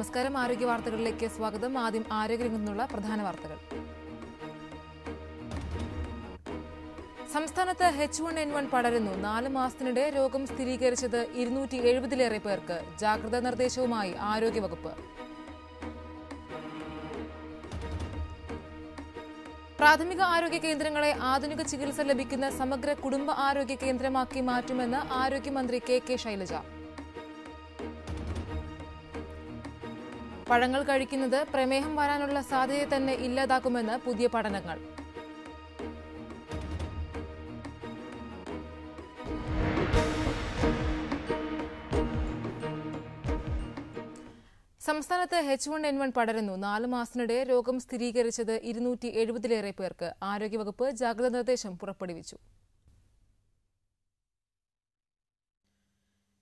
നമസ്കാരം ആരോഗ്യ വാർത്തകളിലേക്ക് സ്വാഗതം ആദ്യം ആരോഗ്യരംഗത്ത് നിന്നുള്ള പ്രധാന വാർത്തകൾ സംസ്ഥാനത്തെ H1N1 പടരുന്നു 4 മാസത്തിനിടെ രോഗം സ്ഥിരീകരിച്ചത് 270 ലേറെ പേർക്ക് ജാഗ്രതാ നിർദ്ദേശവുമായി ആരോഗ്യ വകുപ്പ് പ്രാഥമിക ആരോഗ്യ കേന്ദ്രങ്ങളെ ആധുനിക ചികിത്സ ലഭിക്കുന്ന സമഗ്ര കുടുംബ ആരോഗ്യ കേന്ദ്രമാക്കി മാറ്റുമെന്ന് ആരോഗ്യ മന്ത്രി കെ ശൈലജ പഴങ്ങൾ കഴിക്കുന്നത് പ്രമേഹം വരാനുള്ള സാധ്യതയെ തന്നെ ഇല്ലാതാക്കുമെന്ന് പുതിയ പഠനങ്ങൾ. സംസ്ഥാനത്തെ H1N1 പടരുന്നു 4 മാസത്തിനിടെ രോഗം സ്ഥിരീകരിച്ചത് 270 ലേറെ പേർക്ക് ആരോഗ്യവകുപ്പ് ജാഗ്രതാ നിർദ്ദേശം പുറപ്പെടുവിച്ചു.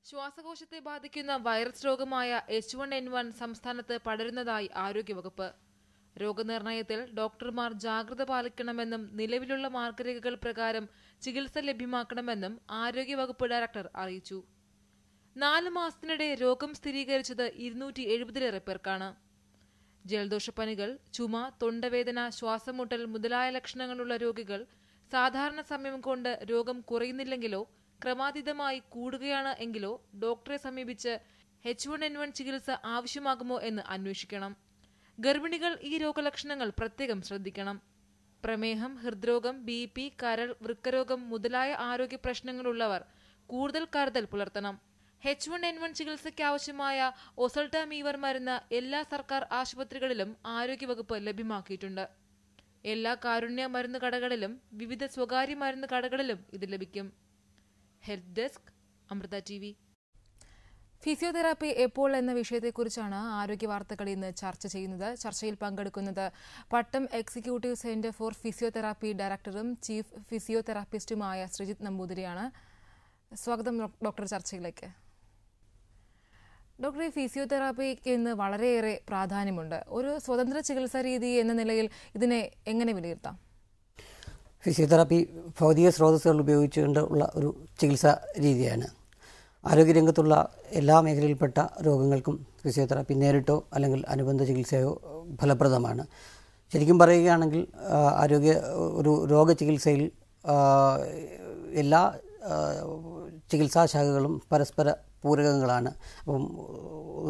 ശ്വാസകോശത്തെ ബാധിക്കുന്ന വൈറസ് രോഗമായ H1N1 സംസ്ഥാനത്ത് പടരുന്നതായി ആരോഗ്യവകുപ്പ്. രോഗനിർണയത്തിൽ ഡോക്ടർമാർ ജാഗ്രത പാലിക്കണമെന്നും നിലവിലുള്ള മാർഗ്ഗരേഖകൾ പ്രകാരം ചികിത്സ ലഭ്യമാക്കണമെന്നും ആരോഗ്യവകുപ്പ് ഡയറക്ടർ അറിയിച്ചു. 4 മാസത്തിനിടെ രോഗം സ്ഥിരീകരിച്ചത് 270 പേർക്കാണ്. ജലദോഷപ്പനികൾ, ചുമ, തൊണ്ടവേദന, ശ്വാസമുട്ടൽ മുതലായ ലക്ഷണങ്ങളുള്ള രോഗികൾ സാധാരണ സമയം കൊണ്ട് രോഗം കുറയുന്നില്ലെങ്കിലോ ക്രമാതീതമായി കൂടുകയാണ് എങ്കിലോ ഡോക്ടറെ സമീപിച്ച് H1N1 ചികിത്സ ആവശ്യമാകുമോ എന്ന് അന്വേഷിക്കണം. ഗർഭിണികൾ ഈ രോഗലക്ഷണങ്ങൾ പ്രത്യേകം ശ്രദ്ധിക്കണം. പ്രമേഹം, ഹൃദ്രോഗം, BP, കരൾ, വൃക്കരോഗം മുതലായ ആരോഗ്യ പ്രശ്നങ്ങളുള്ളവർ കൂടുതൽ കരുതൽ പുലർത്തണം. H1N1 ചികിത്സയ്ക്കാവശ്യമായ ഒസൽട്ടാമീവർ മരുന്ന് എല്ലാ സർക്കാർ ആശുപത്രികളിലും ആരോഗ്യവകുപ്പ് ലഭ്യമാക്കിയിട്ടുണ്ട്. എല്ലാ കാരുണ്യ മരുന്ന് കടകളിലും വിവിധ സ്വകാര്യ മരുന്ന് കടകളിലും ഇത് ലഭിക്കും. Health desk Amrita TV. Physiotherapy എപ്പോൾ എന്ന വിഷയത്തെക്കുറിച്ചാണ് ആരോഗ്യ വാർത്തകൾ ഇന്ന് ചർച്ച ചെയ്യുന്നത്. ചർച്ചയിൽ പങ്കെടുക്കുന്നത് Pattom executive centre for physiotherapy ഡയറക്ടറും ചീഫ് ഫിസിയോതെറാപ്പിസ്റ്റുമായ ശ്രീജിത്ത് നമ്പൂതിരിയാണ്. സ്വാഗതം ഡോക്ടർ ചർച്ചയിലേക്ക്. ഡോക്ടർ, ഈ ഫിസിയോതെറാപ്പിക്ക് ഇന്ന് വളരെയേറെ പ്രാധാന്യമുണ്ട്. ഒരു സ്വതന്ത്ര ചികിത്സാ രീതി എന്ന നിലയിൽ ഇതിനെ എങ്ങനെ വിലയിരുത്താം? ഫിസിയോതെറാപ്പി ഭൗതിക സ്രോതസ്സുകൾ ഉപയോഗിച്ചുകൊണ്ടുള്ള ഒരു ചികിത്സാ രീതിയാണ്. ആരോഗ്യരംഗത്തുള്ള എല്ലാ മേഖലയിൽപ്പെട്ട രോഗങ്ങൾക്കും ഫിസിയോതെറാപ്പി നേരിട്ടോ അല്ലെങ്കിൽ അനുബന്ധ ചികിത്സയോ ഫലപ്രദമാണ്. ശരിക്കും പറയുകയാണെങ്കിൽ ഒരു രോഗചികിത്സയിൽ എല്ലാ ചികിത്സാ ശാഖകളും പരസ്പര പൂരകങ്ങളാണ്. അപ്പം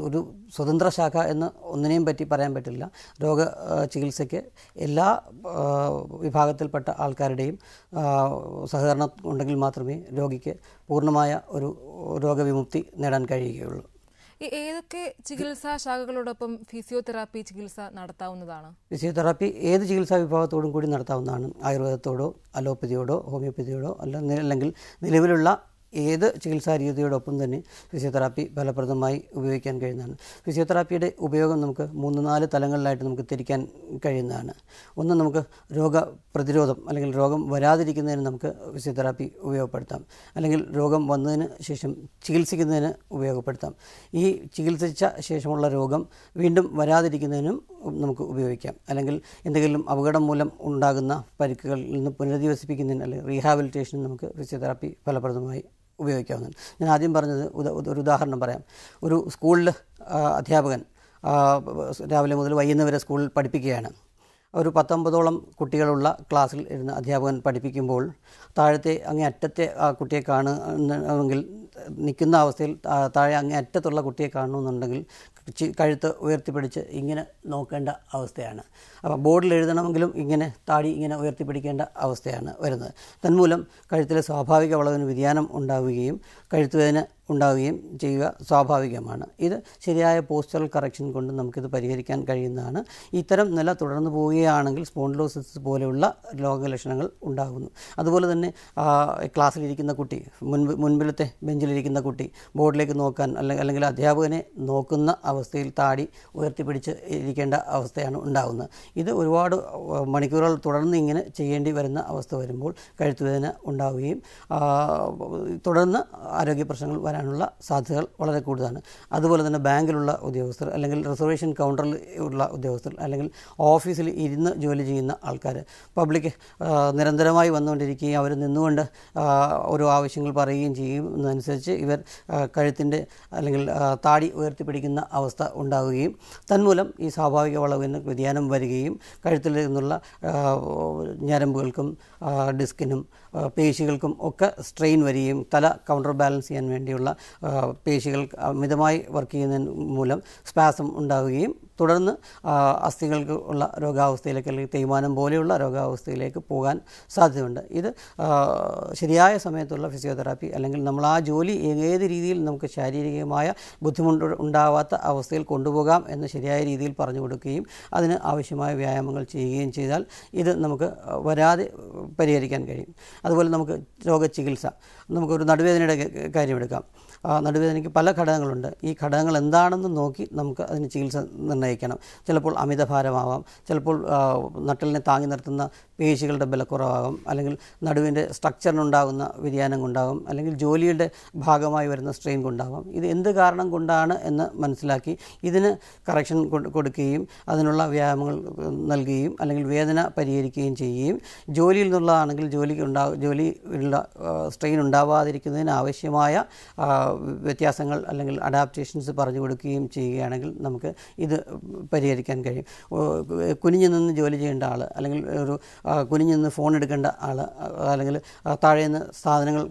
ഒരു സ്വതന്ത്ര ശാഖ എന്ന് ഒന്നിനെയും പറ്റി പറയാൻ പറ്റില്ല. രോഗ ചികിത്സയ്ക്ക് എല്ലാ വിഭാഗത്തിൽപ്പെട്ട ആൾക്കാരുടെയും സഹകരണം ഉണ്ടെങ്കിൽ മാത്രമേ രോഗിക്ക് പൂർണ്ണമായ ഒരു രോഗവിമുക്തി നേടാൻ കഴിയുകയുള്ളൂ. ഏതൊക്കെ ചികിത്സാ ശാഖകളോടൊപ്പം ഫിസിയോതെറാപ്പി ചികിത്സ നടത്താവുന്നതാണ്? ഫിസിയോതെറാപ്പി ഏത് ചികിത്സാ വിഭാഗത്തോടും കൂടി നടത്താവുന്നതാണ്. ആയുർവേദത്തോടോ അലോപ്പതിയോടോ ഹോമിയോപ്പതിയോടോ അല്ലെങ്കിൽ നിലവിലുള്ള ഏത് ചികിത്സാ രീതിയോടൊപ്പം തന്നെ ഫിസിയോതെറാപ്പി ഫലപ്രദമായി ഉപയോഗിക്കാൻ കഴിയുന്നതാണ്. ഫിസിയോതെറാപ്പിയുടെ ഉപയോഗം നമുക്ക് 3-4 തലങ്ങളിലായിട്ട് നമുക്ക് തിരിക്കാൻ കഴിയുന്നതാണ്. ഒന്ന്, നമുക്ക് രോഗപ്രതിരോധം അല്ലെങ്കിൽ രോഗം വരാതിരിക്കുന്നതിന് നമുക്ക് ഫിസിയോതെറാപ്പി ഉപയോഗപ്പെടുത്താം. അല്ലെങ്കിൽ രോഗം വന്നതിന് ശേഷം ചികിത്സിക്കുന്നതിന് ഉപയോഗപ്പെടുത്താം. ഈ ചികിത്സിച്ച ശേഷമുള്ള രോഗം വീണ്ടും വരാതിരിക്കുന്നതിനും നമുക്ക് ഉപയോഗിക്കാം. അല്ലെങ്കിൽ എന്തെങ്കിലും അപകടം മൂലം ഉണ്ടാകുന്ന പരിക്കുകളിൽ നിന്ന് പുനരധിവസിപ്പിക്കുന്നതിന് അല്ലെങ്കിൽ റീഹാബിലിറ്റേഷന് നമുക്ക് ഫിസിയോതെറാപ്പി ഫലപ്രദമായി ഉപയോഗിക്കാവുന്നതാണ്. ഞാൻ ആദ്യം പറഞ്ഞത് ഒരു ഉദാഹരണം പറയാം. ഒരു സ്കൂളിൽ അധ്യാപകൻ രാവിലെ മുതൽ വൈകുന്നേരം വരെ സ്കൂളിൽ പഠിപ്പിക്കുകയാണ്. ഒരു 19 കുട്ടികളുള്ള ക്ലാസ്സിൽ ഇരുന്ന് അധ്യാപകൻ പഠിപ്പിക്കുമ്പോൾ താഴത്തെ അങ്ങേയറ്റത്തെ കുട്ടിയെ കാണുന്നുണ്ടെങ്കിൽ നിൽക്കുന്ന അവസ്ഥയിൽ താഴെ അങ്ങേയറ്റത്തുള്ള കുട്ടിയെ കാണണമെന്നുണ്ടെങ്കിൽ കഴുത്ത് ഉയർത്തിപ്പിടിച്ച് ഇങ്ങനെ നോക്കേണ്ട അവസ്ഥയാണ്. അപ്പോൾ ബോർഡിൽ എഴുതണമെങ്കിലും ഇങ്ങനെ താടി ഇങ്ങനെ ഉയർത്തിപ്പിടിക്കേണ്ട അവസ്ഥയാണ് വരുന്നത്. തന്മൂലം കഴുത്തിലെ സ്വാഭാവിക വളവിന് വ്യതിയാനം ഉണ്ടാവുകയും കഴുത്തുവേദന ഉണ്ടാവുകയും ചെയ്യുക സ്വാഭാവികമാണ്. ഇത് ശരിയായ പോസ്റ്ററൽ കറക്ഷൻ കൊണ്ട് നമുക്കിത് പരിഹരിക്കാൻ കഴിയുന്നതാണ്. ഇത്തരം നില തുടർന്ന് പോവുകയാണെങ്കിൽ സ്പോണ്ടിലോസിസ് പോലെയുള്ള രോഗലക്ഷണങ്ങൾ ഉണ്ടാകുന്നു. അതുപോലെ തന്നെ ക്ലാസ്സിലിരിക്കുന്ന കുട്ടി, മുൻപിലത്തെ ബെഞ്ചിലിരിക്കുന്ന കുട്ടി ബോർഡിലേക്ക് നോക്കാൻ അല്ലെങ്കിൽ അധ്യാപകനെ നോക്കുന്ന അവസ്ഥയിൽ താടി ഉയർത്തിപ്പിടിച്ച് ഇരിക്കേണ്ട അവസ്ഥയാണ് ഉണ്ടാകുന്നത്. ഇത് ഒരുപാട് മണിക്കൂറുകൾ തുടർന്ന് ഇങ്ങനെ ചെയ്യേണ്ടി വരുന്ന അവസ്ഥ വരുമ്പോൾ കഴുത്തുവേദന ഉണ്ടാവുകയും തുടർന്ന് ആരോഗ്യ പ്രശ്നങ്ങൾ വരാൻ വരാനുള്ള സാധ്യതകൾ വളരെ കൂടുതലാണ്. അതുപോലെ തന്നെ ബാങ്കിലുള്ള ഉദ്യോഗസ്ഥർ അല്ലെങ്കിൽ റിസർവേഷൻ കൗണ്ടറിൽ ഉള്ള ഉദ്യോഗസ്ഥർ അല്ലെങ്കിൽ ഓഫീസിൽ ഇരുന്ന് ജോലി ചെയ്യുന്ന ആൾക്കാർ, പബ്ലിക് നിരന്തരമായി വന്നുകൊണ്ടിരിക്കുകയും അവർ നിന്നുകൊണ്ട് ഓരോ ആവശ്യങ്ങൾ പറയുകയും ചെയ്യുന്നതനുസരിച്ച് ഇവർ കഴുത്തിൻ്റെ അല്ലെങ്കിൽ താടി ഉയർത്തിപ്പിടിക്കുന്ന അവസ്ഥ ഉണ്ടാവുകയും തന്മൂലം ഈ സ്വാഭാവിക വളവിന് വ്യതിയാനം വരികയും കഴുത്തിൽ നിന്നുള്ള ഞരമ്പുകൾക്കും ഡിസ്കിനും പേശികൾക്കും ഒക്കെ സ്ട്രെയിൻ വരികയും തല കൗണ്ടർ ബാലൻസ് ചെയ്യാൻ വേണ്ടിയുള്ള പേശികൾ അമിതമായി വർക്ക് ചെയ്യുന്നതിന് മൂലം സ്പാസം ഉണ്ടാവുകയും തുടർന്ന് അസ്ഥികൾക്ക് ഉള്ള രോഗാവസ്ഥയിലേക്ക് അല്ലെങ്കിൽ തേയ്മാനം പോലെയുള്ള രോഗാവസ്ഥയിലേക്ക് പോകാൻ സാധ്യതയുണ്ട്. ഇത് ശരിയായ സമയത്തുള്ള ഫിസിയോതെറാപ്പി അല്ലെങ്കിൽ നമ്മൾ ആ ജോലി ഏത് രീതിയിൽ നമുക്ക് ശാരീരികമായ ബുദ്ധിമുട്ട് ഉണ്ടാവാത്ത അവസ്ഥയിൽ കൊണ്ടുപോകാം എന്ന് ശരിയായ രീതിയിൽ പറഞ്ഞു കൊടുക്കുകയും അതിന് ആവശ്യമായ വ്യായാമങ്ങൾ ചെയ്യുകയും ചെയ്താൽ ഇത് നമുക്ക് വരാതെ പരിഹരിക്കാൻ കഴിയും. അതുപോലെ നമുക്ക് രോഗചികിത്സ, നമുക്കൊരു നടുവേദനയുടെ കാര്യമെടുക്കാം. നടുവേദനയ്ക്ക് പല ഘടകങ്ങളുണ്ട്. ഈ ഘടകങ്ങൾ എന്താണെന്ന് നോക്കി നമുക്ക് അതിന് ചികിത്സ നിർണ്ണയിക്കണം. ചിലപ്പോൾ അമിതഭാരമാവാം, ചിലപ്പോൾ നട്ടലിനെ താങ്ങി നിർത്തുന്ന പേശികളുടെ ബലക്കുറവാകും, അല്ലെങ്കിൽ നടുവിൻ്റെ സ്ട്രക്ചറിനുണ്ടാകുന്ന വ്യതിയാനം കൊണ്ടാകും, അല്ലെങ്കിൽ ജോലിയുടെ ഭാഗമായി വരുന്ന സ്ട്രെയിൻ കൊണ്ടാവാം. ഇത് എന്ത് കാരണം കൊണ്ടാണ് എന്ന് മനസ്സിലാക്കി ഇതിന് കറക്ഷൻ കൊടുക്കുകയും അതിനുള്ള വ്യായാമങ്ങൾ നൽകുകയും അല്ലെങ്കിൽ വേദന പരിഹരിക്കുകയും ചെയ്യുകയും ജോലിയിൽ നിന്നുള്ളതാണെങ്കിൽ ജോലിയുള്ള സ്ട്രെയിൻ ഉണ്ടാവാതിരിക്കുന്നതിന് ആവശ്യമായ വ്യത്യാസങ്ങൾ അല്ലെങ്കിൽ അഡാപ്റ്റേഷൻസ് പറഞ്ഞു കൊടുക്കുകയും ചെയ്യുകയാണെങ്കിൽ നമുക്ക് ഇത് പരിഹരിക്കാൻ കഴിയും. കുനിഞ്ഞു നിന്ന് ജോലി ചെയ്യേണ്ട ആൾ അല്ലെങ്കിൽ ഒരു കുനിഞ്ഞു നിന്ന് ഫോൺ എടുക്കേണ്ട ആൾ അല്ലെങ്കിൽ താഴേന്ന് സാധനങ്ങൾ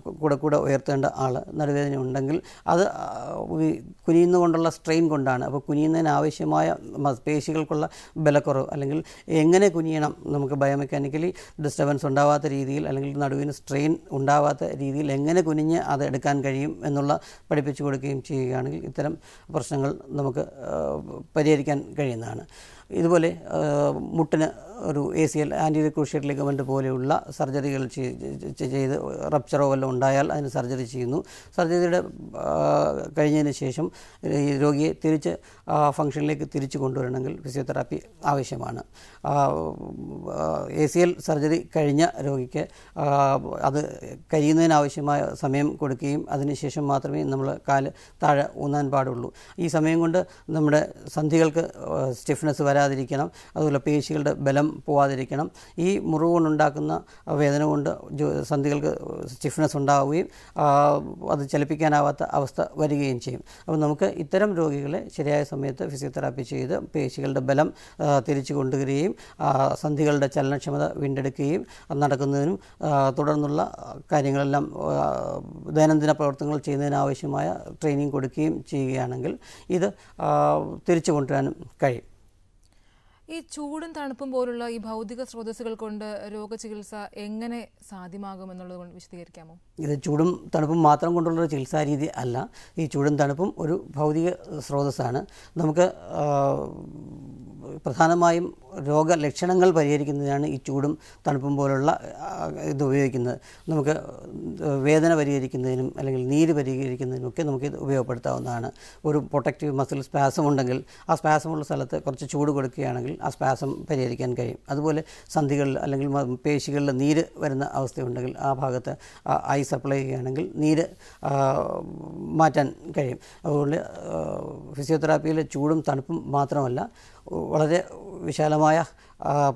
കൂടെ ഉയർത്തേണ്ട ആൾ നടുവേദന ഉണ്ടെങ്കിൽ അത് കുനിയുന്നുകൊണ്ടുള്ള സ്ട്രെയിൻ കൊണ്ടാണ്. അപ്പോൾ കുനിയുന്നതിനാവശ്യമായ പേശികൾക്കുള്ള ബലക്കുറവ് അല്ലെങ്കിൽ എങ്ങനെ കുനിയണം നമുക്ക് ബയോമെക്കാനിക്കലി ഡിസ്റ്റർബൻസ് ഉണ്ടാവാത്ത രീതിയിൽ അല്ലെങ്കിൽ നടുവിന് സ്ട്രെയിൻ ഉണ്ടാവാത്ത രീതിയിൽ എങ്ങനെ കുനിഞ്ഞ് അത് എടുക്കാൻ കഴിയും എന്നുള്ള പഠിപ്പിച്ചു കൊടുക്കുകയും ചെയ്യുകയാണെങ്കിൽ ഇത്തരം പ്രശ്നങ്ങൾ നമുക്ക് പരിഹരിക്കാൻ കഴിയുന്നതാണ്. ഇതുപോലെ മുട്ടിന് ഒരു ACL ആൻറ്റീരിയർ ക്രൂഷ്യേറ്റ് ലിഗമെൻ്റ് പോലെയുള്ള സർജറികൾ ചെയ്ത് റപ്ചറോ വല്ലതും ഉണ്ടായാൽ അതിന് സർജറി ചെയ്യുന്നു. സർജറിയുടെ കഴിഞ്ഞതിന് ശേഷം ഈ രോഗിയെ തിരിച്ച് ഫംഗ്ഷനിലേക്ക് തിരിച്ചു കൊണ്ടുവരണമെങ്കിൽ ഫിസിയോതെറാപ്പി ആവശ്യമാണ്. ACL സർജറി കഴിഞ്ഞ രോഗിക്ക് അത് കഴിയുന്നതിനാവശ്യമായ സമയം കൊടുക്കുകയും അതിനുശേഷം മാത്രമേ നമ്മൾ കാല് താഴെ ഊന്നാൻ പാടുള്ളൂ. ഈ സമയം കൊണ്ട് നമ്മുടെ സന്ധികൾക്ക് സ്റ്റിഫ്നെസ് വരാതിരിക്കണം, അതുപോലെ പേശികളുടെ ബലം പോവാതിരിക്കണം. ഈ മുറിവ് കൊണ്ടുണ്ടാക്കുന്ന വേദന കൊണ്ട് സന്ധികൾക്ക് സ്റ്റിഫ്നെസ് ഉണ്ടാവുകയും അത് ചലിപ്പിക്കാനാവാത്ത അവസ്ഥ വരികയും ചെയ്യും. അപ്പോൾ നമുക്ക് ഇത്തരം രോഗികളെ ശരിയായ സമയത്ത് ഫിസിയോതെറാപ്പി ചെയ്ത് പേശികളുടെ ബലം തിരിച്ചു കൊണ്ടുവരികയും സന്ധികളുടെ ചലനക്ഷമത വീണ്ടെടുക്കുകയും നടക്കുന്നതിനും തുടർന്നുള്ള കാര്യങ്ങളെല്ലാം ദൈനംദിന പ്രവർത്തനങ്ങൾ ചെയ്യുന്നതിനാവശ്യമായ ട്രെയിനിങ് കൊടുക്കുകയും ചെയ്യുകയാണെങ്കിൽ ഇത് തിരിച്ചു കൊണ്ടുവരാനും കഴിയും. ഈ ചൂടും തണുപ്പും പോലുള്ള ഈ ഭൗതിക സ്രോതസ്സുകൾ കൊണ്ട് രോഗചികിത്സ എങ്ങനെ സാധ്യമാകുമെന്നുള്ളത് കൊണ്ട് വിശദീകരിക്കാമോ? ഇത് ചൂടും തണുപ്പും മാത്രം കൊണ്ടുള്ളൊരു ചികിത്സാ രീതി അല്ല. ഈ ചൂടും തണുപ്പും ഒരു ഭൗതിക സ്രോതസ്സാണ്. നമുക്ക് പ്രധാനമായും രോഗലക്ഷണങ്ങൾ പരിഹരിക്കുന്നതിനാണ് ഈ ചൂടും തണുപ്പും പോലുള്ള ഇത് ഉപയോഗിക്കുന്നത്. നമുക്ക് വേദന പരിഹരിക്കുന്നതിനും അല്ലെങ്കിൽ നീര് പരിഹരിക്കുന്നതിനുമൊക്കെ നമുക്കിത് ഉപയോഗപ്പെടുത്താവുന്നതാണ്. ഒരു പ്രൊട്ടക്റ്റീവ് മസിൽ സ്പാസം ഉണ്ടെങ്കിൽ ആ സ്പാസമുള്ള സ്ഥലത്ത് കുറച്ച് ചൂട് കൊടുക്കുകയാണെങ്കിൽ ആ സ്പാസം പരിഹരിക്കാൻ കഴിയും. അതുപോലെ സന്ധികളിൽ അല്ലെങ്കിൽ പേശികളിൽ നീര് വരുന്ന അവസ്ഥയുണ്ടെങ്കിൽ ആ ഭാഗത്ത് ഐസ് അപ്ലൈ ചെയ്യുകയാണെങ്കിൽ നീര് മാറ്റാൻ കഴിയും. അതുകൊണ്ട് ഫിസിയോതെറാപ്പിയിലെ ചൂടും തണുപ്പും മാത്രമല്ല, വളരെ വിശാലമായ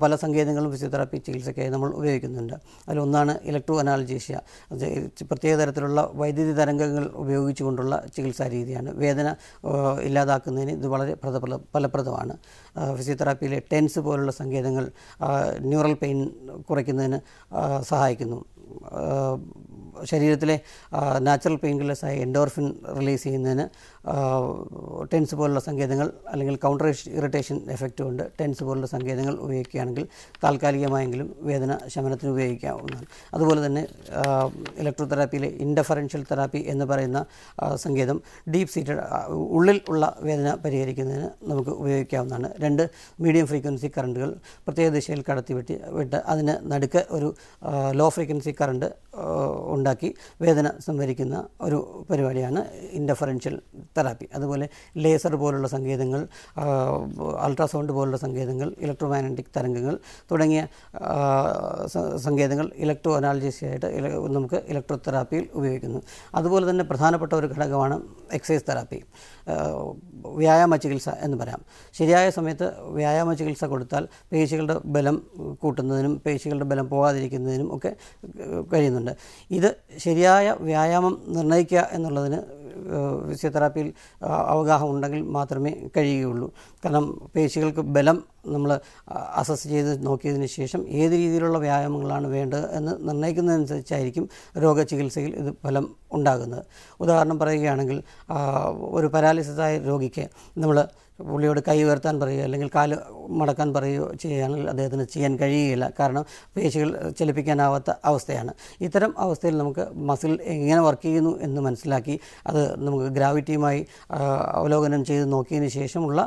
പല സങ്കേതങ്ങളും ഫിസിയോതെറാപ്പി ചികിത്സയ്ക്കായി നമ്മൾ ഉപയോഗിക്കുന്നുണ്ട്. അതിലൊന്നാണ് ഇലക്ട്രോ അനാൾജീഷ്യ, പ്രത്യേക തരത്തിലുള്ള വൈദ്യുതി തരംഗങ്ങൾ ഉപയോഗിച്ചുകൊണ്ടുള്ള ചികിത്സാ രീതിയാണ്. വേദന ഇല്ലാതാക്കുന്നതിന് ഇത് വളരെ ഫലപ്രദമാണ്. ഫിസിയോതെറാപ്പിയിലെ ടെൻസ് പോലുള്ള സങ്കേതങ്ങൾ ന്യൂറൽ പെയിൻ കുറയ്ക്കുന്നതിന് സഹായിക്കുന്നു. ശരീരത്തിലെ നാച്ചുറൽ പെയിൻ കില്ലേഴ്സായ എൻഡോർഫിൻ റിലീസ് ചെയ്യുന്നതിന് ടെൻസ് പോലുള്ള സങ്കേതങ്ങൾ അല്ലെങ്കിൽ കൗണ്ടർ ഇറിറ്റേഷൻ എഫക്റ്റും ഉണ്ട്. ടെൻസ് പോലുള്ള സങ്കേതങ്ങൾ ഉപയോഗിക്കുകയാണെങ്കിൽ താൽക്കാലികമായെങ്കിലും വേദന ശമനത്തിന് ഉപയോഗിക്കാവുന്നതാണ്. അതുപോലെ തന്നെ ഇലക്ട്രോ തെറാപ്പിയിലെ ഇൻഡഫറൻഷ്യൽ തെറാപ്പി എന്ന് പറയുന്ന സങ്കേതം ഡീപ്പ് സീറ്റഡ് ഉള്ളിൽ ഉള്ള വേദന പരിഹരിക്കുന്നതിന് നമുക്ക് ഉപയോഗിക്കാവുന്നതാണ്. 2 മീഡിയം ഫ്രീക്വൻസി കറണ്ടുകൾ പ്രത്യേക ദിശയിൽ കടത്തി വിട്ട് അതിന് നടുക്ക് ഒരു ലോ ഫ്രീക്വൻസി കറണ്ട് ഉണ്ട്. Undaki, Vedana Samarikina, or Perivadiana, interferential therapy. Otherwise, laser bolus and gadangle, ultrasound bolus and gadangle, electromagnetic tarangle, Todanga Sangadangle, electroanalgesia, electrotherapy, Uvikan. Otherwise than the Prathana Patorikana, excess therapy. Vyayama chikilsa and Baram. Shiriya Sameta, Vyayama chikilsa Kodutal, Pachelda Bellum, Kutanum, Pachelda Bellum Poa, the Rikin, okay, Karinunda. Either Shiriya, Vyayam, Narnakia, and Physiotherapy, Avagaha Undagal, Matrame, Kariyulu, Kalam, Pachelk, Bellum, Namla, Associated Noki initiation, either Idil of Vyayamlan Venda, and the Nakan and Chirikim, Roga Chikilsail, the Pelum Undagana. Udarna Parayanangal, or paralysis I Rogique, Namla. Pulliyode kai uerthan parayo allengil kaal madakkan parayo cheyanal adheyathinu cheyan kazhiyilla karanam peshikal chalipikkanaavatha avasthayanu itharam avasthayil namukku muscle engane work cheyunu ennu manasilakki adu namukku gravity mai avalokanam cheyidu nokkiyinu sheshamulla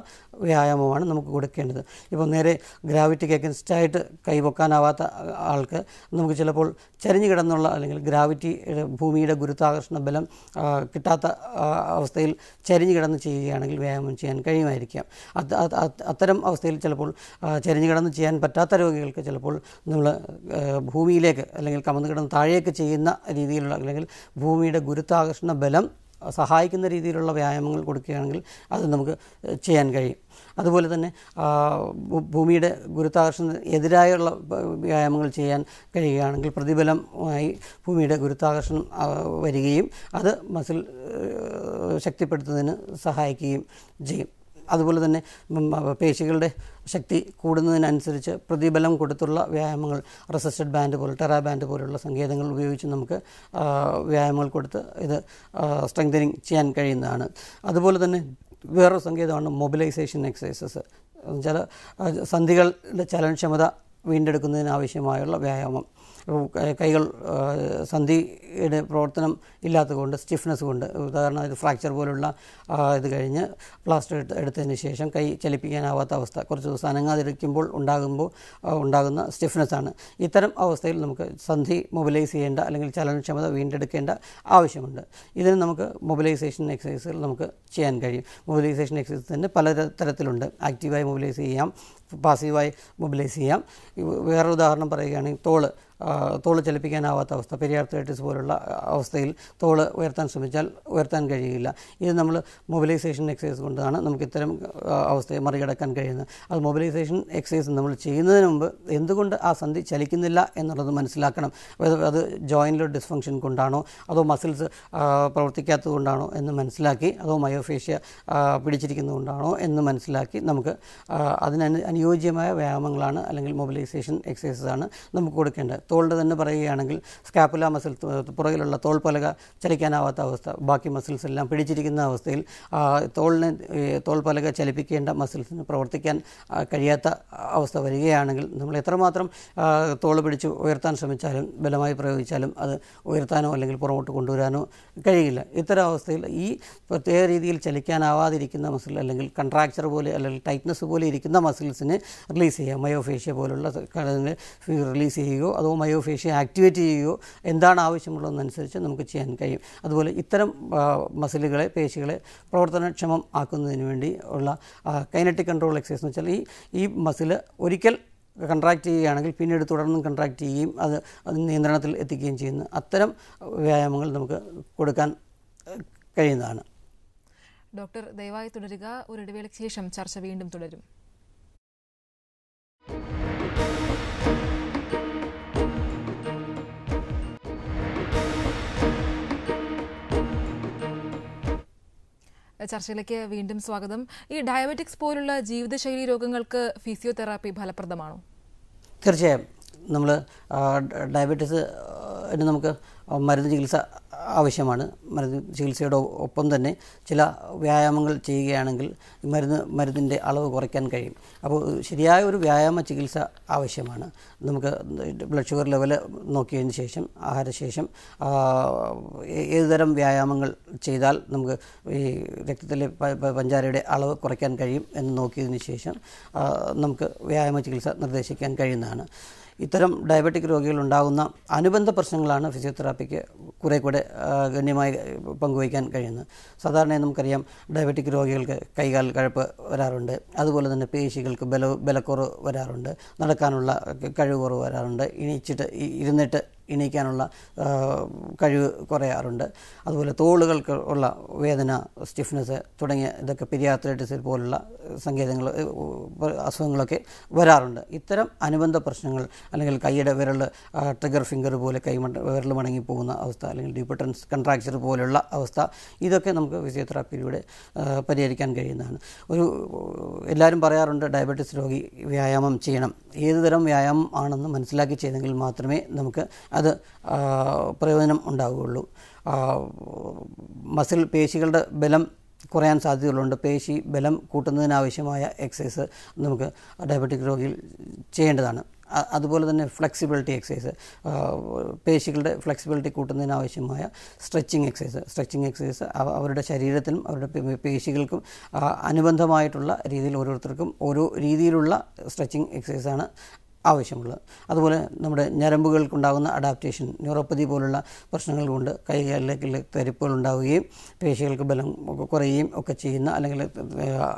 vyayamamanu namukku kodukkennathu ippo nere gravity against aayittu kai vokkanaavatha aalku namukku chilappol cherinju kidannulla allengil gravity bhoomiyude gurutvakarshana balam kittatha avasthayil cherinju kidannu cheyyukayanengil vyayamam cheyan kazhiyum Atharam of Stale Chalapol, Cheringan Chian, Patata Chalapol, Nula Bumi Lake, Langal Kamangan Tarek China, Ridil, Bumi, the Gurutagashna Bellum, Sahai in the Ridil of Yamangal Kurkangal, other Namka Chian Gari. അതുപോലെ തന്നെ ഭൂമിയുടെ ഗുരുത്വാകർഷണത്തിന് എതിരായുള്ള വ്യായാമങ്ങൾ ചെയ്യാൻ കഴിയുകയാണെങ്കിൽ പ്രതിഫലമായി ഭൂമിയുടെ ഗുരുത്വാകർഷണം വരികയും അത് muscle ശക്തിപ്പെടുത്തുന്നതിന് സഹായിക്കുകയും ചെയ്യും അതുപോലെ തന്നെ പേശികളുടെ ശക്തി കൂടുന്നതിനനുസരിച്ച് പ്രതിബലം കൊടുത്തുള്ള വ്യായാമങ്ങൾ റെസിസ്റ്റഡ് ബാൻഡ് പോലെ ടെറാ ബാൻഡ് പോലുള്ള സംഗീതങ്ങൾ ഉപയോഗിച്ച് നമുക്ക് വ്യായാമങ്ങൾ കൊടുത്ത് ഇത് സ്ട്രെങ്തനിങ് ചെയ്യാൻ കഴിയുന്നതാണ് അതുപോലെ തന്നെ വേറെ സംഗീതമാണ് മൊബിലൈസേഷൻ എക്സസൈസസ് ചില സന്ധികളുടെ ചലനക്ഷമത വീണ്ടെടുക്കുന്നതിന് ആവശ്യമായുള്ള വ്യായാമം കൈകൾ സന്ധിയുടെ പ്രവർത്തനം ഇല്ലാത്തതുകൊണ്ട് സ്റ്റിഫ്നെസ് കൊണ്ട് ഉദാഹരണം ഇത് ഫ്രാക്ചർ പോലുള്ള ഇത് കഴിഞ്ഞ് പ്ലാസ്റ്റർ എടുത്തതിന് ശേഷം കൈ ചലിപ്പിക്കാനാവാത്ത അവസ്ഥ കുറച്ച് ദിവസം അനങ്ങാതിരിക്കുമ്പോൾ ഉണ്ടാകുന്ന സ്റ്റിഫ്നെസ് ആണ് ഇത്തരം അവസ്ഥയിൽ നമുക്ക് സന്ധി മൊബിലൈസ് ചെയ്യേണ്ട അല്ലെങ്കിൽ ചലനക്ഷമത വീണ്ടെടുക്കേണ്ട ആവശ്യമുണ്ട് ഇതിന് നമുക്ക് മൊബിലൈസേഷൻ എക്സസൈസുകൾ നമുക്ക് ചെയ്യാൻ കഴിയും മൊബിലൈസേഷൻ എക്സസൈസ് തന്നെ പല തരത്തിലുണ്ട് ആക്റ്റീവായി മൊബിലൈസ് ചെയ്യാം പാസീവായി മൊബിലൈസ് ചെയ്യാം വേറൊരു ഉദാഹരണം പറയുകയാണെങ്കിൽ തോള് തോള് ചലിപ്പിക്കാനാവാത്ത അവസ്ഥ പെരിയാർത്രൈറ്റിസ് പോലുള്ള അവസ്ഥയിൽ തോള് ഉയർത്താൻ ശ്രമിച്ചാൽ ഉയർത്താൻ കഴിയില്ല ഇത് നമ്മൾ മൊബിലൈസേഷൻ എക്സസൈസ് കൊണ്ടാണ് നമുക്ക് ഇത്തരം അവസ്ഥയെ മറികടക്കാൻ കഴിയുന്നത് അത് മൊബിലൈസേഷൻ എക്സസൈസ് നമ്മൾ ചെയ്യുന്നതിന് മുമ്പ് എന്തുകൊണ്ട് ആ സന്ധി ചലിക്കുന്നില്ല എന്നുള്ളത് മനസ്സിലാക്കണം അത് ജോയിൻറ്റിലെ ഡിസ്ഫങ്ഷൻ കൊണ്ടാണോ അതോ മസിൽസ് പ്രവർത്തിക്കാത്തത് കൊണ്ടാണോ എന്ന് മനസ്സിലാക്കി അതോ മയോഫേഷ്യ പിടിച്ചിരിക്കുന്നത് കൊണ്ടാണോ എന്ന് മനസ്സിലാക്കി നമുക്ക് അതിന് അനുയോജ്യമായ വ്യായാമങ്ങളാണ് അല്ലെങ്കിൽ മൊബിലൈസേഷൻ എക്സസൈസാണ് നമുക്ക് കൊടുക്കേണ്ടത് തോളിൻ്റെ തന്നെ പറയുകയാണെങ്കിൽ സ്കാപ്പുല മസിൽ പുറകിലുള്ള തോൾ പലക ചലിക്കാനാവാത്ത അവസ്ഥ ബാക്കി മസിൽസ് എല്ലാം പിടിച്ചിരിക്കുന്ന അവസ്ഥയിൽ തോളിനെ തോൾ പലക ചലിപ്പിക്കേണ്ട മസിൽസിന് പ്രവർത്തിക്കാൻ കഴിയാത്ത അവസ്ഥ വരികയാണെങ്കിൽ നമ്മൾ എത്രമാത്രം തോൾ പിടിച്ച് ഉയർത്താൻ ശ്രമിച്ചാലും ബലമായി പ്രയോഗിച്ചാലും അത് ഉയർത്താനോ അല്ലെങ്കിൽ പുറമോട്ട് കൊണ്ടുവരാനോ കഴിയില്ല ഇത്തരം അവസ്ഥയിൽ ഈ പ്രത്യേക രീതിയിൽ ചലിക്കാനാവാതിരിക്കുന്ന മസിൽ അല്ലെങ്കിൽ കൺട്രാക്ചർ പോലെ അല്ലെങ്കിൽ ടൈറ്റ്നസ് പോലെ ഇരിക്കുന്ന മസിൽസിനെ റിലീസ് ചെയ്യുക മയോഫേഷ്യ പോലുള്ള റിലീസ് ചെയ്യുകയോ അതോ മയോഫേഷ്യ ആക്ടിവേറ്റ് ചെയ്യുകയോ എന്താണ് ആവശ്യമുള്ളതെന്നനുസരിച്ച് നമുക്ക് ചെയ്യാൻ കഴിയും അതുപോലെ ഇത്തരം മസിലുകളെ പേശികളെ പ്രവർത്തനക്ഷമം ആക്കുന്നതിന് വേണ്ടി ഉള്ള കൈനറ്റിക് കൺട്രോൾ എക്സസൈസ് എന്ന് വെച്ചാൽ ഈ മസിൽ ഒരിക്കൽ കൺട്രാക്ട് ചെയ്യുകയാണെങ്കിൽ പിന്നീട് തുടർന്നും കൺട്രാക്ട് ചെയ്യുകയും അത് നിയന്ത്രണത്തിൽ എത്തിക്കുകയും ചെയ്യുന്ന അത്തരം വ്യായാമങ്ങൾ നമുക്ക് കൊടുക്കാൻ കഴിയുന്നതാണ് ഡോക്ടർ ദയവായി തുടരുക ഒരു ഇടവേളയ്ക്ക് ശേഷം ചർച്ച വീണ്ടും തുടരും ചർച്ചയിലേക്ക് വീണ്ടും സ്വാഗതം ഈ ഡയബറ്റിക്സ് പോലുള്ള ജീവിതശൈലി രോഗങ്ങൾക്ക് ഫിസിയോതെറാപ്പി ഫലപ്രദമാണോ തീർച്ചയായും നമ്മൾ ഡയബറ്റിസ് നമുക്ക് മരുന്ന് ചികിത്സ ആവശ്യമാണ് മരുന്ന് ചികിത്സയുടെ ഒപ്പം തന്നെ ചില വ്യായാമങ്ങൾ ചെയ്യുകയാണെങ്കിൽ മരുന്നിൻ്റെ അളവ് കുറയ്ക്കാൻ കഴിയും അപ്പോൾ ശരിയായ ഒരു വ്യായാമ ചികിത്സ ആവശ്യമാണ് നമുക്ക് ബ്ലഡ് ഷുഗർ ലെവല് നോക്കിയതിന് ശേഷം ആഹാരശേഷം ഏതുതരം വ്യായാമങ്ങൾ ചെയ്താൽ നമുക്ക് ഈ രക്തത്തിലെ പഞ്ചാരയുടെ അളവ് കുറയ്ക്കാൻ കഴിയും എന്ന് നോക്കിയതിന് ശേഷം നമുക്ക് വ്യായാമ ചികിത്സ നിർദ്ദേശിക്കാൻ കഴിയുന്നതാണ് Itharam diabetic Rogilandaguna, Anuban the Persanglana, physiotherapy, Kurekode, Ganima Panguikan Kayana, Southern Nanum Kariam, diabetic Rogil Kaigal Karapa Vararunda, as well as the Peshigal Belacoro Vararunda, Nalacanula, Karugoro Vararunda, Inichita, Irineta. In a canola, Korea Arunda, as well as all Vedana, stiffness, Tudanga, the pediatritis, Pola, Sangalang, Asungloke, Verarunda, Iterum, Anibanda personal, Angle Kayeda Verla, trigger finger bola, Kayman, Verlamangi Puna, Austa, Depotence, contracture bola, Austa, either canum physiotherapy period, pediatric and Garinan. Elarim Bararunda, diabetes rogi, Viam Chenum, either Viam on the Manslaki Chenangle Matrame, Namka. Other Prevenum on Dagulu muscle pesical bellum, Korean Sazulunda Peshi, Bellum, Kutana Vishamaya, excess, Namka, diabetic rogil, chained dana. Other than a flexibility exercise, pesical flexibility Kutana Vishamaya, stretching exercise, our Sharirathan, our pesical, Anibanthamayatula, Rizil Uruturkum, Uru Rizirula, stretching exercise. Avashamula. Otherwise, number Narambugal Kundana adaptation, neuropathy polula, personal wound, Kayalek Teripolundawi, facial Kabelum, Koreim, Okachina,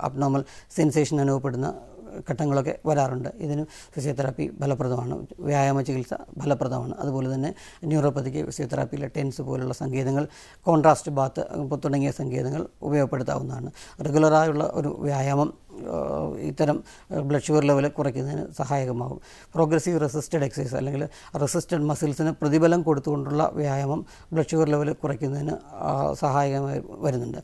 abnormal sensation and Opana, Katanglake, Vararunda, either physiotherapy, Balapradana, Vyama Chilsa, Balapradana, other than neuropathy, physiotherapy, tens of Sangadangal, contrast bath, Potunanga Sangadangal, Uveopadana, regular Vyam. Iterum blood sugar level correct in Sahayam. Progressive resisted exercise, resisted muscles in a Pradibalam Kurtundula, Vyam, blood sugar level correct in Sahayam Varanda.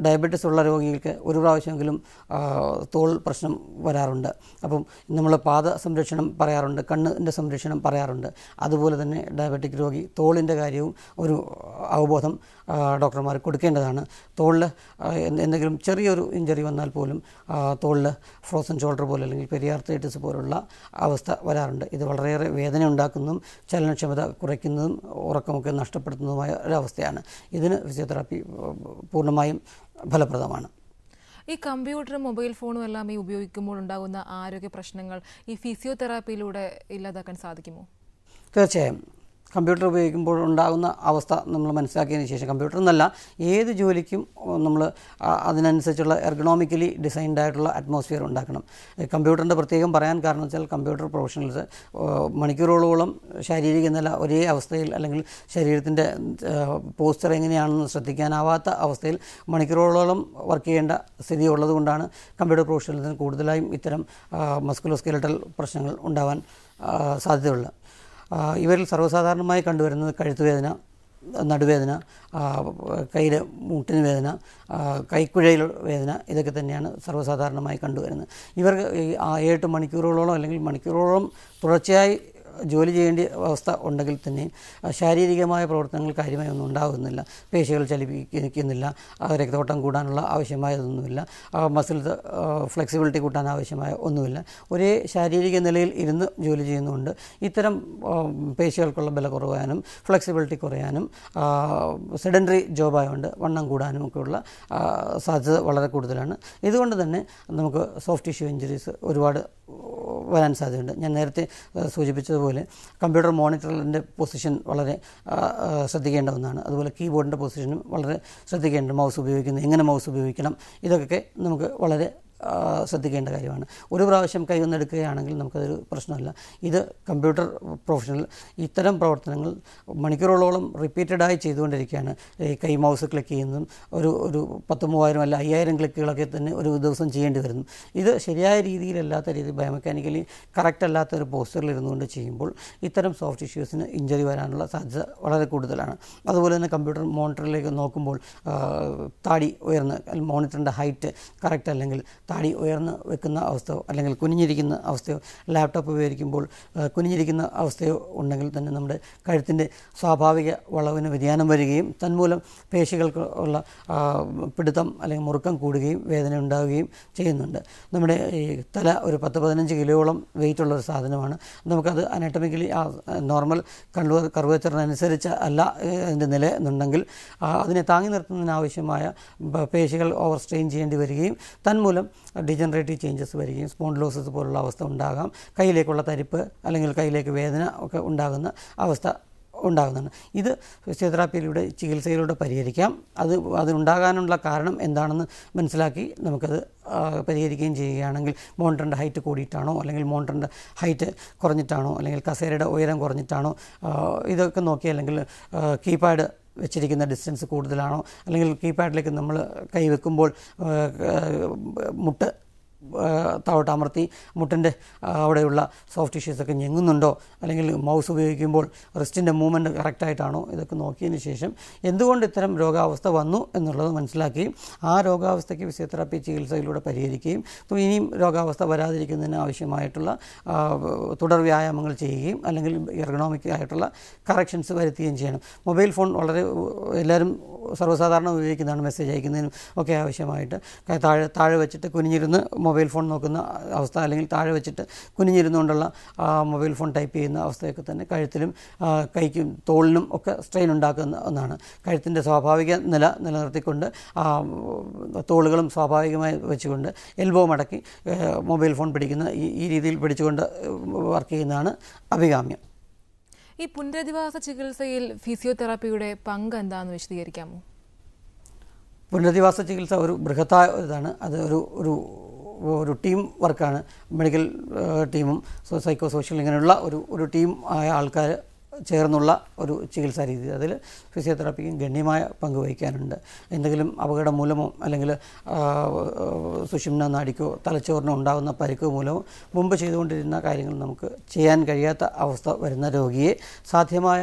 Diabetes Solar Urashangulum, Tol Personum Vararunda. Upon Namalapada, some direction Pararunda, Kanda, some direction Pararunda, other than diabetic rogi, Tol in the Garium, or Aubotham, Dr. Markudkendana, Tol in the Grim Cherry or injury on Alpolum. Told frozen shoulder bowl, periarthritis borola, Avasta Varanda, either Valera, Vedan Dacunum, Challenge Chamada, Korekinum, Orakamaka Nastapatnoma, Ravastiana, either physiotherapy, Punamai, Palapradamana. E computer, mobile phone, Alami, Ubikumunda, Aroke Prashnangal, if physiotherapy Luda Iladakan Sadakimo. Computer Bundana, Avasta, Namlaman computer Nala, E the Julicum, Namla, Adnan such ergonomically designed atmosphere on Dakanum. A computer the Prategum, Baran Carnal, computer professionals, Manicurolum, Shari Ganala, Ore, Avastil, Shari poster Angian, Satikan Avata, Avastil, Manicurolum, Worki and Sidi Oladundana, computer professionals and Kudalai, Iterum, musculoskeletal personal Undavan, Sadula. Even Sarvasarma can do another Karitvena, Nadvena, Kaida Mutin Vedana, Kaikudel Vedana, Idakataniana, Sarvasarma can do another. Even air to Manicurola, Manicurorum, Prochai, Jolie and Osta on the Giltani, Shari Gamai, Protangal Karima Nunda, Facial Chalikinilla, Rectotan Gudanula, Avishama Nula, muscle flexibility Gudana Avishama Unula, Ure Shari and the Lil in the Jolie Nunda, Iterum facial colabella Koreanum, flexibility Koreanum, sedentary job I under one Gudanum Kurla, Saza Valada Kudrana, either under the name, soft tissue injuries, Urwada Valansa, Nanerte, Sujipichu. Computer monitor in the position, keyboard in the position, mouse will be weakened, a mouse will be weakened. Either Satikenda Gayana. Uriva Shamkai on the Kayanangal personal, either computer professional, Etherum Protangle, Manicurolum, repeated eye Chidundericana, a Kai mouse click in them, or Patamoir, air and click or those and chain them. Either Sharia read a latter biomechanically, character latter poster on the chamber, Etherum soft issues in injury varana, Saza, or the Kudalana. Other than a computer monitor like a Nokumbo, Tadi, where monitor the height, character language. Tadi Oerna Vekana Austo, Alangal Kuninirikina Austo, laptop Verikimbol, Kuninirikina Austo, Unangaltan number, Kartinde, Sabaviga, Walavina with the Anamari game, Tanmula, Peshical Ola, Pidatam, Alamurkan Kud game, Vedanunda game, Chainunda, Namade Tala or Patavan Gilolam, weight or Sadhanavana, Namaka anatomically normal, curvature and Sericha, Allah and the Nele, Nundangal, Adinatang Navishamaya, Peshical over strange and very game, Tanmula. degenerative changes varigam, spondylosis പോലുള്ള അവസ്ഥ ഉണ്ടാകാം, കൈയിലേക്കുള്ള തരിപ്പ് അല്ലെങ്കിൽ കൈയിലേക്ക് വേദന ഒക്കെ ഉണ്ടാകുന്ന അവസ്ഥ ഉണ്ടാകുന്നതാണ്. ഇത് ഫിസിയോതെറാപ്പിയിലൂടെ ചികിത്സയിലൂടെ പരിഹരിക്കാം. അതിനുണ്ടാകാനുള്ള കാരണം എന്താണെന്ന് മനസ്സിലാക്കി നമുക്കത് പരിഹരിക്കുകയും ചെയ്യുകയാണെങ്കിൽ മോണിറ്ററിൻ്റെ ഹൈറ്റ് കൂടിയിട്ടാണോ അല്ലെങ്കിൽ മോണിറ്ററിൻ്റെ ഹൈറ്റ് കുറഞ്ഞിട്ടാണോ അല്ലെങ്കിൽ കസേരയുടെ ഉയരം കുറഞ്ഞിട്ടാണോ ഇതൊക്കെ നോക്കി അല്ലെങ്കിൽ കീപാഡ് വെച്ചിരിക്കുന്ന ഡിസ്റ്റൻസ് കൂടുതലാണോ അല്ലെങ്കിൽ കീപാഡിലേക്ക് നമ്മൾ കൈവെക്കുമ്പോൾ മുട്ട് താഴോട്ട് അമർത്തി മുട്ടിൻ്റെ അവിടെയുള്ള സോഫ്റ്റ് ടിഷ്യൂസൊക്കെ ഞെങ്ങുന്നുണ്ടോ അല്ലെങ്കിൽ മൗസ് ഉപയോഗിക്കുമ്പോൾ റിസ്റ്റിൻ്റെ മൂവ്മെൻറ്റ് കറക്റ്റായിട്ടാണോ ഇതൊക്കെ നോക്കിയതിന് ശേഷം എന്തുകൊണ്ട് ഇത്തരം രോഗാവസ്ഥ വന്നു എന്നുള്ളത് മനസ്സിലാക്കുകയും ആ രോഗാവസ്ഥയ്ക്ക് ഫിസിയോതെറാപ്പി ചികിത്സയിലൂടെ പരിഹരിക്കുകയും ഇനിയും രോഗാവസ്ഥ വരാതിരിക്കുന്നതിന് ആവശ്യമായിട്ടുള്ള തുടർ വ്യായാമങ്ങൾ ചെയ്യുകയും അല്ലെങ്കിൽ എർഗണോമിക് ആയിട്ടുള്ള കറക്ഷൻസ് വരുത്തുകയും ചെയ്യണം. മൊബൈൽ ഫോൺ വളരെ എല്ലാവരും സർവ്വസാധാരണ ഉപയോഗിക്കുന്നതാണ് മെസ്സേജ് അയക്കുന്നതിനും ഒക്കെ ആവശ്യമായിട്ട് താഴെ വെച്ചിട്ട് കുനിഞ്ഞിരുന്ന് മൊബൈൽ ഫോൺ നോക്കുന്ന അവസ്ഥ അല്ലെങ്കിൽ താഴെ വെച്ചിട്ട് കുനിഞ്ഞിരുന്നുകൊണ്ടുള്ള മൊബൈൽ ഫോൺ ടൈപ്പ് ചെയ്യുന്ന അവസ്ഥയൊക്കെ തന്നെ കഴുത്തിലും കൈക്കും തോളിനും ഒക്കെ സ്ട്രെയിൻ ഉണ്ടാക്കുന്ന ഒന്നാണ്. കഴുത്തിൻ്റെ സ്വാഭാവിക നില നിലനിർത്തിക്കൊണ്ട് തോളുകളും സ്വാഭാവികമായി വെച്ചുകൊണ്ട് എൽബോ മടക്കി മൊബൈൽ ഫോൺ പിടിക്കുന്ന ഈ രീതിയിൽ പിടിച്ചുകൊണ്ട് വർക്ക് ചെയ്യുന്നതാണ് അഭികാമ്യം. ഈ പുനരധിവാസ ചികിത്സയിൽ ഫിസിയോതെറാപ്പിയുടെ പങ്ക് എന്താണെന്ന് വിശദീകരിക്കാമോ? പുനരധിവാസ ചികിത്സ ഒരു ബൃഹത്തായ ഇതാണ്. അത് ഒരു ടീം വർക്കാണ്. മെഡിക്കൽ ടീമും സൈക്കോ സോഷ്യൽ ഇങ്ങനെയുള്ള ഒരു ടീം ആയ ആൾക്കാർ ചേർന്നുള്ള ഒരു ചികിത്സാ രീതി. അതിൽ ഫിസിയോതെറാപ്പിക്ക് ഗണ്യമായ പങ്ക് വഹിക്കാനുണ്ട്. എന്തെങ്കിലും അപകടം മൂലമോ അല്ലെങ്കിൽ സുഷുമ്ന നാടിക്കോ തലച്ചോറിനോ ഉണ്ടാകുന്ന പരിക്ക് മൂലമോ മുമ്പ് ചെയ്തുകൊണ്ടിരുന്ന കാര്യങ്ങൾ നമുക്ക് ചെയ്യാൻ കഴിയാത്ത അവസ്ഥ വരുന്ന രോഗിയെ സാധ്യമായ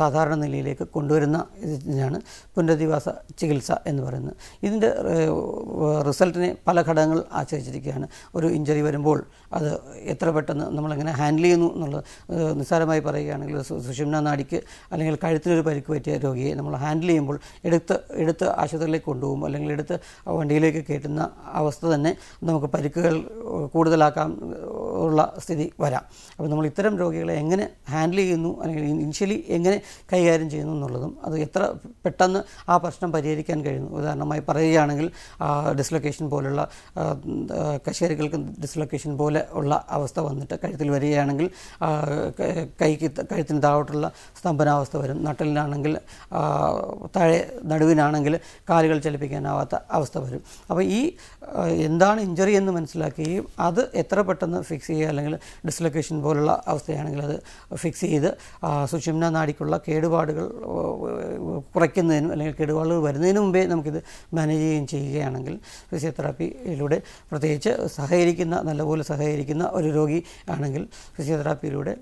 സാധാരണ നിലയിലേക്ക് കൊണ്ടുവരുന്ന ഇതിനാണ് പുനരധിവാസ ചികിത്സ എന്ന് പറയുന്നത്. ഇതിൻ്റെ റിസൾട്ടിനെ പല ഘടകങ്ങൾ ആശ്രയിച്ചിരിക്കുകയാണ്. ഒരു ഇഞ്ചറി വരുമ്പോൾ അത് എത്ര പെട്ടെന്ന് നമ്മളെങ്ങനെ ഹാൻഡിൽ ചെയ്യുന്നു എന്നുള്ളത്, നിസ്സാരമായി പറയുകയാണെങ്കിൽ സുഷുമ്ന നാടിക്ക് അല്ലെങ്കിൽ കഴുത്തിനൊരു പരിക്ക് പറ്റിയ രോഗിയെ നമ്മൾ ഹാൻഡിൽ ചെയ്യുമ്പോൾ എടുത്ത് ആശുപത്രിയിലേക്ക് കൊണ്ടുപോകുമ്പോൾ അല്ലെങ്കിൽ എടുത്ത് വണ്ടിയിലേക്ക് കയറ്റുന്ന അവസ്ഥ തന്നെ നമുക്ക് പരിക്കുകൾ കൂടുതലാക്കാൻ ഉള്ള സ്ഥിതി വരാം. അപ്പോൾ നമ്മൾ ഇത്തരം രോഗികളെ എങ്ങനെ ഹാൻഡിൽ ചെയ്യുന്നു അല്ലെങ്കിൽ ഇനിഷ്യലി എങ്ങനെ കൈകാര്യം ചെയ്യുന്നു എന്നുള്ളതും അത് എത്ര പെട്ടെന്ന് ആ പ്രശ്നം പരിഹരിക്കാൻ കഴിയുന്നു. ഉദാഹരണമായി പറയുകയാണെങ്കിൽ ഡിസ്ലൊക്കേഷൻ പോലുള്ള കശേരികൾക്ക് ഡിസ്ലൊക്കേഷൻ പോലെ ഉള്ള അവസ്ഥ വന്നിട്ട് കഴുത്തിൽ വരികയാണെങ്കിൽ കഴുത്തിന് താഴോട്ടുള്ള സ്തംഭനാവസ്ഥ വരും. നട്ടലിനാണെങ്കിൽ താഴെ നടുവിനാണെങ്കിൽ കാലുകൾ ചലിപ്പിക്കാനാവാത്ത അവസ്ഥ വരും. അപ്പോൾ ഈ എന്താണ് ഇഞ്ചറി എന്ന് മനസ്സിലാക്കുകയും അത് എത്ര പെട്ടെന്ന് ഫിക്സ് ചെയ്യുക അല്ലെങ്കിൽ ഡിസ്ലൊക്കേഷൻ പോലുള്ള അവസ്ഥയാണെങ്കിൽ അത് ഫിക്സ് ചെയ്ത് സുഷുമ്ന നാടിക്കുള്ള കേടുപാടുകൾ കുറയ്ക്കുന്നതിനും അല്ലെങ്കിൽ കേടുപാടുകൾ വരുന്നതിന് മുമ്പേ നമുക്കിത് മാനേജ് ചെയ്യുകയാണെങ്കിൽ ഫിസിയോതെറാപ്പിയിലൂടെ പ്രത്യേകിച്ച് നല്ലപോലെ സഹകരിക്കുന്ന ഒരു രോഗി ആണെങ്കിൽ ഫിസിയോതെറാപ്പിയിലൂടെ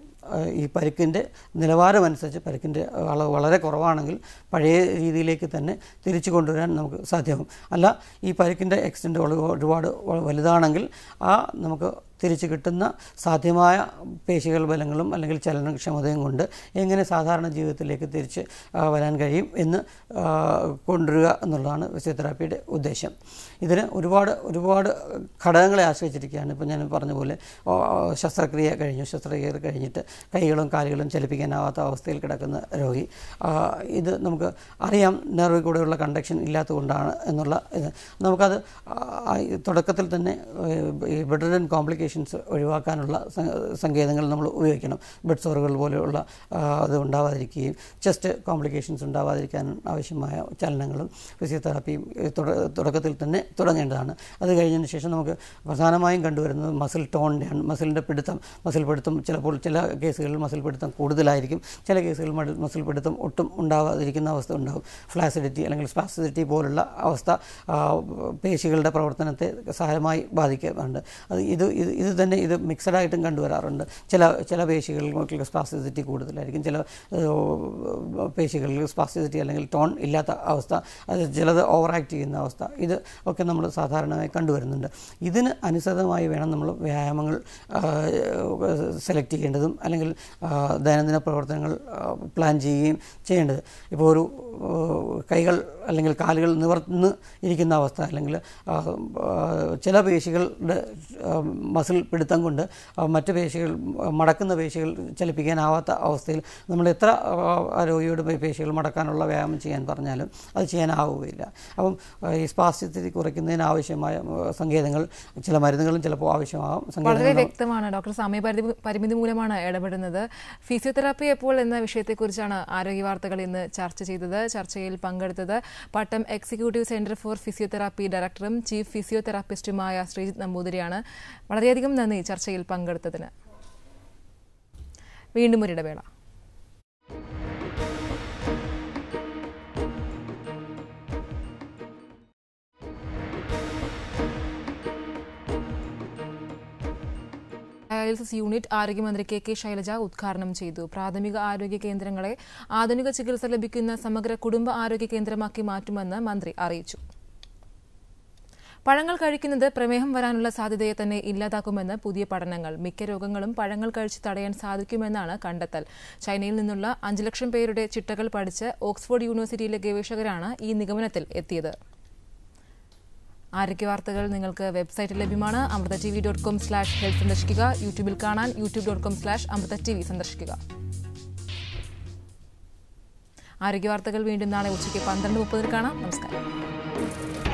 ഈ പരിക്കിൻ്റെ നിലവാരമനുസരിച്ച് പരിക്കിൻ്റെ അളവ് വളരെ കുറവാണെങ്കിൽ പഴയ രീതിയിലേക്ക് തന്നെ തിരിച്ചു കൊണ്ടുവരാൻ നമുക്ക് സാധ്യമാകും. അല്ല, ഈ പരിക്കിൻ്റെ എക്സ്റ്റൻറ്റ് ഒരുപാട് വലുതാണെങ്കിൽ ആ നമുക്ക് തിരിച്ചു കിട്ടുന്ന സാധ്യമായ പേശികൾ ബലങ്ങളും അല്ലെങ്കിൽ ചലനക്ഷമതയും കൊണ്ട് എങ്ങനെ സാധാരണ ജീവിതത്തിലേക്ക് തിരിച്ച് വരാൻ കഴിയും എന്ന് കൊണ്ടുവരിക എന്നുള്ളതാണ് ഫിസിയോതെറാപ്പിയുടെ ഉദ്ദേശം. ഇതിന് ഒരുപാട് ഘടകങ്ങളെ ആശ്രയിച്ചിരിക്കുകയാണ്. ഇപ്പോൾ ഞാൻ പറഞ്ഞ പോലെ ശസ്ത്രക്രിയ കഴിഞ്ഞിട്ട് കൈകളും കാലുകളും ചലിപ്പിക്കാനാവാത്ത അവസ്ഥയിൽ കിടക്കുന്ന രോഗി, ഇത് നമുക്ക് അറിയാം നെർവിൽ കൂടെയുള്ള കണ്ടക്ഷൻ ഇല്ലാത്തതുകൊണ്ടാണ് എന്നുള്ള ഇത് നമുക്കത് തുടക്കത്തിൽ തന്നെ ബെഡ് ആൻഡ് കോംപ്ലിക്കേഷൻ ഒഴിവാക്കാനുള്ള സങ്കേതങ്ങൾ നമ്മൾ ഉപയോഗിക്കണം. ബെഡ് സോറുകൾ പോലെയുള്ള അത് ഉണ്ടാവാതിരിക്കുകയും ചെസ്റ്റ് കോംപ്ലിക്കേഷൻസ് ഉണ്ടാവാതിരിക്കാൻ ആവശ്യമായ ചലനങ്ങളും ഫിസിയോതെറാപ്പിയും തുടക്കത്തിൽ തന്നെ തുടങ്ങേണ്ടതാണ്. അത് കഴിഞ്ഞതിന് ശേഷം നമുക്ക് പ്രധാനമായും കണ്ടുവരുന്നത് മസിൽ ടോണിൻ്റെയാണ്. മസിൽ പിടുത്തം ചിലപ്പോൾ ചില കേസുകളിൽ മസിൽ പിടുത്തം കൂടുതലായിരിക്കും, ചില കേസുകളിൽ മസിൽ പിടുത്തം ഒട്ടും ഉണ്ടാവാതിരിക്കുന്ന അവസ്ഥ ഉണ്ടാകും. ഫ്ലാസിഡിറ്റി അല്ലെങ്കിൽ സ്പാസിഡിറ്റി പോലുള്ള അവസ്ഥ പേശികളുടെ പ്രവർത്തനത്തെ സാരമായി ബാധിക്കാറുണ്ട്. ഇത് തന്നെ ഇത് മിക്സഡായിട്ടും കണ്ടുവരാറുണ്ട്. ചില പേശികളിൽ സ്പാസ്റ്റിസിറ്റി കൂടുതലായിരിക്കും, ചില പേശികളിൽ സ്പാസ്റ്റിസിറ്റി അല്ലെങ്കിൽ ടോൺ ഇല്ലാത്ത അവസ്ഥ, അത് ചിലത് ഓവർ ആക്ട് ചെയ്യുന്ന അവസ്ഥ, ഇത് ഒക്കെ നമ്മൾ സാധാരണയായി കണ്ടുവരുന്നുണ്ട്. ഇതിന് അനുസൃതമായി വേണം നമ്മൾ വ്യായാമങ്ങൾ സെലക്ട് ചെയ്യേണ്ടതും അല്ലെങ്കിൽ ദൈനംദിന പ്രവർത്തനങ്ങൾ പ്ലാൻ ചെയ്യുകയും ചെയ്യേണ്ടത്. ഇപ്പോൾ ഒരു കൈകൾ അല്ലെങ്കിൽ കാലുകൾ നിവർന്ന് ഇരിക്കുന്ന അവസ്ഥ അല്ലെങ്കിൽ ചില പേശികളുടെ മനസ്സിൽ പിടുത്തം കൊണ്ട് മറ്റു പേശികൾ മടക്കുന്ന പേശികൾ ചലിപ്പിക്കാനാവാത്ത അവസ്ഥയിൽ നമ്മൾ എത്ര രോഗിയുടെ പേശികൾ മടക്കാനുള്ള വ്യായാമം ചെയ്യാൻ പറഞ്ഞാലും അത് ചെയ്യാനാവുകയില്ല. അപ്പം ഈ സ്പാസ്റ്റിസിറ്റി കുറയ്ക്കുന്നതിന് ആവശ്യമായ സങ്കേതങ്ങൾ ചില മരുന്നുകളും ചിലപ്പോൾ ആവശ്യമാകും. വളരെ വ്യക്തമാണ് ഡോക്ടർ. സമയപരിമിതി മൂലമാണ് ഇടപെടുന്നത്. ഫിസിയോതെറാപ്പി എപ്പോൾ എന്ന വിഷയത്തെക്കുറിച്ചാണ് ആരോഗ്യ വാർത്തകൾ ഇന്ന് ചർച്ച ചെയ്തത്. ചർച്ചയിൽ പങ്കെടുത്തത് Pattom executive centre for physiotherapy ഡയറക്ടറും ചീഫ് ഫിസിയോതെറാപ്പിസ്റ്റുമായ ശ്രീജിത്ത് നമ്പൂതിരിയാണ്. വളരെയധികം നന്ദി ചർച്ചയിൽ പങ്കെടുത്തതിന്. വീണ്ടും ഒരിടവേള. ഡയാലിസിസ് യൂണിറ്റ് ആരോഗ്യമന്ത്രി കെ ശൈലജ ഉദ്ഘാടനം ചെയ്തു. പ്രാഥമിക ആരോഗ്യ കേന്ദ്രങ്ങളെ ആധുനിക ചികിത്സ ലഭിക്കുന്ന സമഗ്ര കുടുംബ ആരോഗ്യ കേന്ദ്രമാക്കി മാറ്റുമെന്ന് മന്ത്രി അറിയിച്ചു. പഴങ്ങൾ കഴിക്കുന്നത് പ്രമേഹം വരാനുള്ള സാധ്യതയെ തന്നെ ഇല്ലാതാക്കുമെന്ന് പുതിയ പഠനങ്ങൾ. മിക്ക രോഗങ്ങളും പഴങ്ങൾ കഴിച്ച് തടയാൻ സാധിക്കുമെന്നാണ് കണ്ടെത്തൽ. ചൈനയിൽ നിന്നുള്ള 5 ലക്ഷം പേരുടെ ചിട്ടകൾ പഠിച്ച് ഓക്സ്ഫോർഡ് യൂണിവേഴ്സിറ്റിയിലെ ഗവേഷകരാണ് ഈ നിഗമനത്തിൽ എത്തിയത്. ആരോഗ്യ വാർത്തകൾ നിങ്ങൾക്ക് വെബ്സൈറ്റിൽ ലഭ്യമാണ്. amritaTV.com/health സന്ദർശിക്കുക. യൂട്യൂബിൽ കാണാൻ youtube.com/amritaTV സന്ദർശിക്കുക. ആരോഗ്യ വാർത്തകൾ വീണ്ടും നാളെ ഉച്ചയ്ക്ക് 12:30 കാണാം. നമസ്കാരം.